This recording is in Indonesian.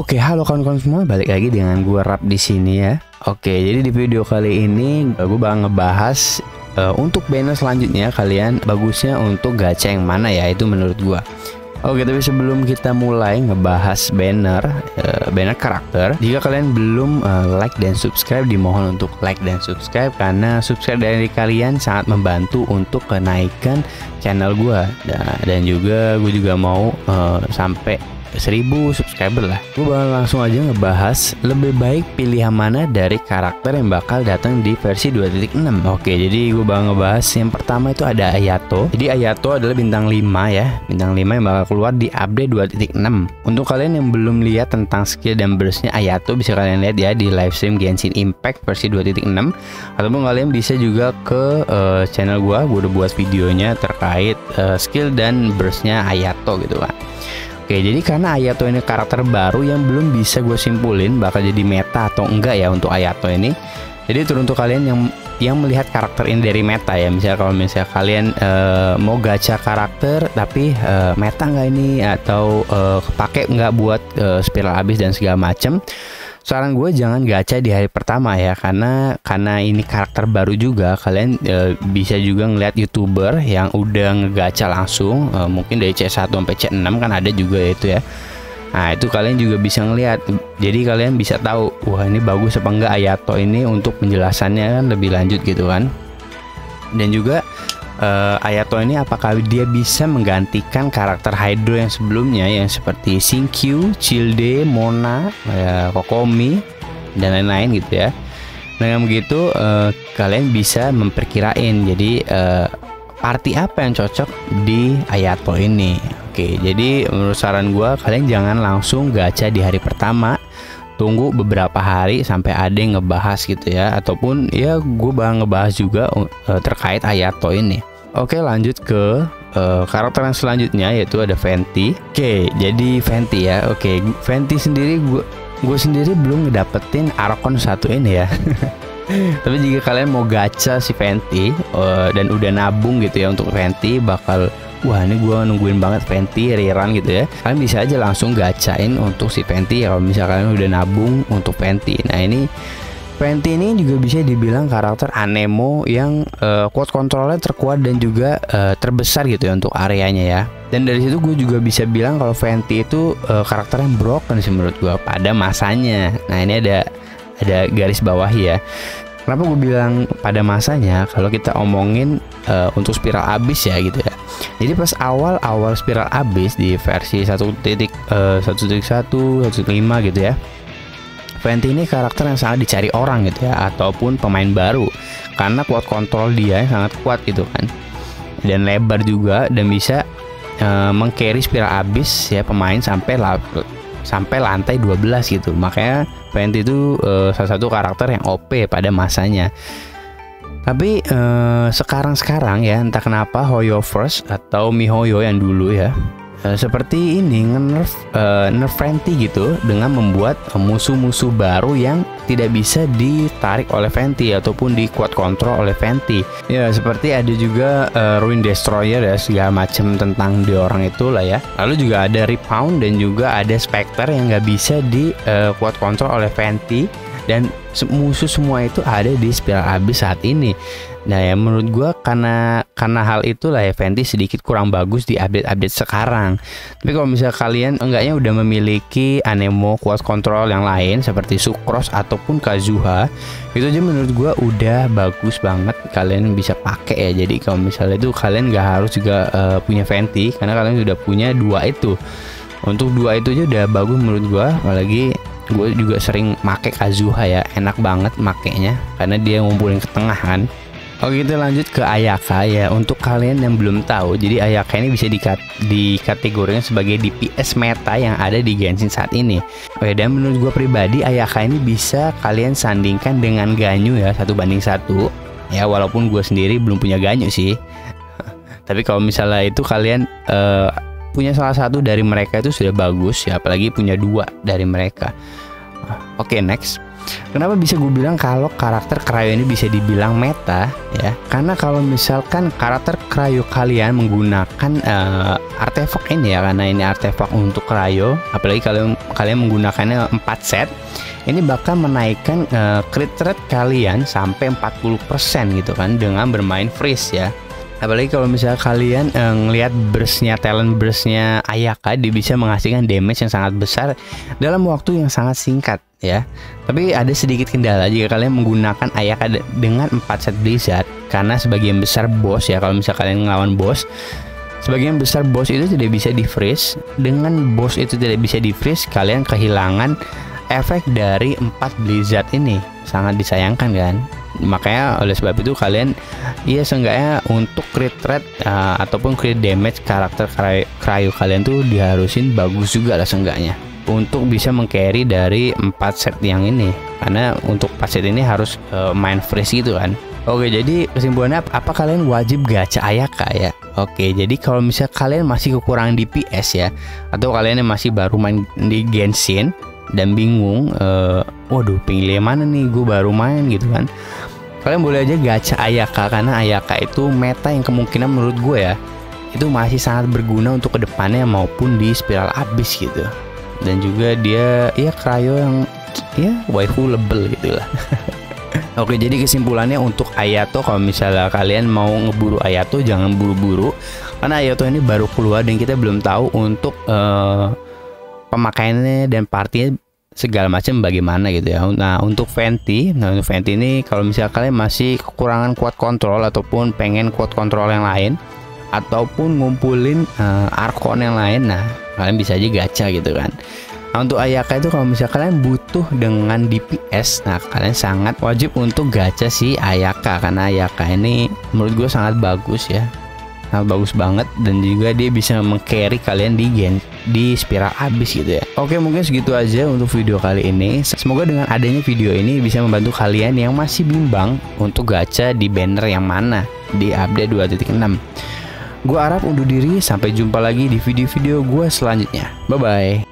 Oke, halo kawan-kawan semua, balik lagi dengan gue Rap di sini ya. Oke, jadi di video kali ini gue bakal ngebahas untuk banner selanjutnya kalian bagusnya untuk gacha yang mana ya, itu menurut gue. Oke, tapi sebelum kita mulai ngebahas banner karakter, jika kalian belum like dan subscribe, dimohon untuk like dan subscribe karena subscribe dari kalian sangat membantu untuk kenaikan channel gue. Dan juga gue juga mau sampai 1000 subscriber lah. Gue bakal langsung aja ngebahas lebih baik pilih yang mana dari karakter yang bakal datang di versi 2.6. Oke, jadi gue bakal ngebahas yang pertama itu ada Ayato. Jadi Ayato adalah bintang 5 ya, bintang 5 yang bakal keluar di update 2.6. Untuk kalian yang belum lihat tentang skill dan burstnya Ayato, bisa kalian lihat ya di live stream Genshin Impact versi 2.6, ataupun kalian bisa juga ke channel gue udah buat videonya terkait skill dan burstnya Ayato gitu kan. Oke, jadi karena Ayato ini karakter baru yang belum bisa gue simpulin bakal jadi meta atau enggak ya untuk Ayato ini. Jadi teruntuk kalian yang melihat karakter ini dari meta ya. Misalnya kalau misalnya kalian mau gacha karakter tapi meta nggak ini, atau kepake nggak buat Spiral Abyss dan segala macem, saran gue jangan gacha di hari pertama ya, karena ini karakter baru juga. Kalian bisa juga ngeliat youtuber yang udah ngegacha langsung, mungkin dari C1 sampai C6 kan ada juga itu ya. Nah, itu kalian juga bisa ngeliat, jadi kalian bisa tahu wah ini bagus apa enggak Ayato ini untuk penjelasannya kan lebih lanjut gitu kan. Dan juga Ayato ini apakah dia bisa menggantikan karakter Hydro yang sebelumnya, yang seperti Xingqiu, Childe, Mona, Kokomi, dan lain-lain gitu ya. Dengan begitu kalian bisa memperkirain jadi party apa yang cocok di Ayato ini. Oke, jadi menurut saran gue kalian jangan langsung gacha di hari pertama, tunggu beberapa hari sampai ada yang ngebahas gitu ya, ataupun ya gue bakal ngebahas juga terkait Ayato ini. Oke, lanjut ke karakter yang selanjutnya yaitu ada Venti. Oke, jadi Venti ya. Oke, Venti sendiri gue sendiri belum ngedapetin Archon 1 ini ya. Tapi jika kalian mau gacha si Venti dan udah nabung gitu ya untuk Venti, bakal wah ini gue nungguin banget Venti rerun gitu ya. Kalian bisa aja langsung gacain untuk si Venti ya, kalau misalkan udah nabung untuk Venti. Nah, ini Venti ini juga bisa dibilang karakter anemo yang quad controlnya terkuat dan juga terbesar gitu ya untuk areanya ya. Dan dari situ gue juga bisa bilang kalau Venti itu karakter yang broken sih menurut gue pada masanya. Nah, ini ada garis bawahi ya. Kenapa gue bilang pada masanya? Kalau kita omongin untuk Spiral Abyss ya gitu ya. Jadi pas awal-awal Spiral Abyss di versi 1.1.1.5 gitu ya, Venti ini karakter yang sangat dicari orang gitu ya, ataupun pemain baru, karena kuat kontrol dia sangat kuat gitu kan, dan lebar juga, dan bisa mengcarry Spiral Abyss ya pemain sampai lantai 12 gitu. Makanya Venti itu salah satu karakter yang OP pada masanya. Tapi sekarang-sekarang ya entah kenapa Hoyoverse atau miHoYo yang dulu ya, seperti ini nge-nerf Venti gitu dengan membuat musuh-musuh baru yang tidak bisa ditarik oleh Venti ataupun di quad control oleh Venti ya, seperti ada juga Ruin Destroyer ya, segala macam tentang dia orang itulah ya. Lalu juga ada Repound dan juga ada Specter yang nggak bisa di quad control oleh Venti, dan musuh semua itu ada di Spiral Abyss saat ini. Nah, ya menurut gue karena hal itulah ya Venti sedikit kurang bagus di update-update sekarang. Tapi kalau misalnya kalian enggaknya udah memiliki anemo kuat kontrol yang lain seperti Sucrose ataupun Kazuha, itu aja menurut gue udah bagus banget kalian bisa pakai ya. Jadi kalau misalnya itu kalian nggak harus juga punya Venti, karena kalian sudah punya dua itu. Untuk dua itu aja udah bagus menurut gue. Apalagi gue juga sering make Kazuha ya, enak banget makainya karena dia ngumpulin ke tengah kan. Oke, kita lanjut ke Ayaka ya. Untuk kalian yang belum tahu, jadi Ayaka ini bisa dikategorikan sebagai DPS meta yang ada di Genshin saat ini. Oke, dan menurut gue pribadi Ayaka ini bisa kalian sandingkan dengan Ganyu ya, 1:1 ya, walaupun gue sendiri belum punya Ganyu sih. Tapi kalau misalnya itu kalian punya salah satu dari mereka itu sudah bagus ya, apalagi punya dua dari mereka. Oke, next. Kenapa bisa gue bilang kalau karakter Cryo ini bisa dibilang meta ya? Karena kalau misalkan karakter Cryo kalian menggunakan artefak ini ya, karena ini artefak untuk Cryo, apalagi kalau kalian menggunakannya 4 set, ini bakal menaikkan crit rate kalian sampai 40% gitu kan dengan bermain freeze ya. Apalagi kalau misalnya kalian ngelihat burstnya, talent burstnya Ayaka, dia bisa menghasilkan damage yang sangat besar dalam waktu yang sangat singkat ya. Tapi ada sedikit kendala jika kalian menggunakan Ayaka dengan 4 set Blizzard, karena sebagian besar boss ya, kalau misalnya kalian ngelawan boss, sebagian besar boss itu tidak bisa di freeze. Dengan boss itu tidak bisa di freeze, kalian kehilangan efek dari 4 Blizzard ini, sangat disayangkan kan. Makanya oleh sebab itu kalian ya seenggaknya untuk crit rate ataupun crit damage karakter Cryo kalian tuh diharusin bagus juga lah seenggaknya, untuk bisa meng-carry dari 4 set yang ini, karena untuk 4 set ini harus main freeze gitu kan. Oke, jadi kesimpulannya apa kalian wajib gacha Ayaka ya? Oke, jadi kalau misalnya kalian masih kekurangan DPS ya, atau kalian yang masih baru main di Genshin dan bingung, waduh pilih mana nih, gue baru main gitu kan, kalian boleh aja gacha Ayaka, karena Ayaka itu meta yang kemungkinan menurut gue ya itu masih sangat berguna untuk kedepannya maupun di Spiral Abyss gitu. Dan juga dia ya Cryo yang ya waifu label gitu lah. Oke, jadi kesimpulannya untuk Ayato, kalau misalnya kalian mau ngeburu Ayato jangan buru-buru, karena Ayato ini baru keluar dan kita belum tahu untuk pemakaiannya dan partinya segala macam bagaimana gitu ya. Nah untuk Venti, ini kalau misalnya kalian masih kekurangan quad control ataupun pengen quad control yang lain ataupun ngumpulin Archon yang lain, nah kalian bisa aja gacha gitu kan. Nah, untuk Ayaka itu kalau misalnya kalian butuh dengan DPS, nah kalian sangat wajib untuk gacha si Ayaka, karena Ayaka ini menurut gue sangat bagus ya, sangat bagus banget, dan juga dia bisa meng-carry kalian di Spiral Abyss gitu ya. Oke, mungkin segitu aja untuk video kali ini. Semoga dengan adanya video ini bisa membantu kalian yang masih bimbang untuk gacha di banner yang mana di update 2.6. Gua Arab undur diri, sampai jumpa lagi di video-video gua selanjutnya. Bye-bye.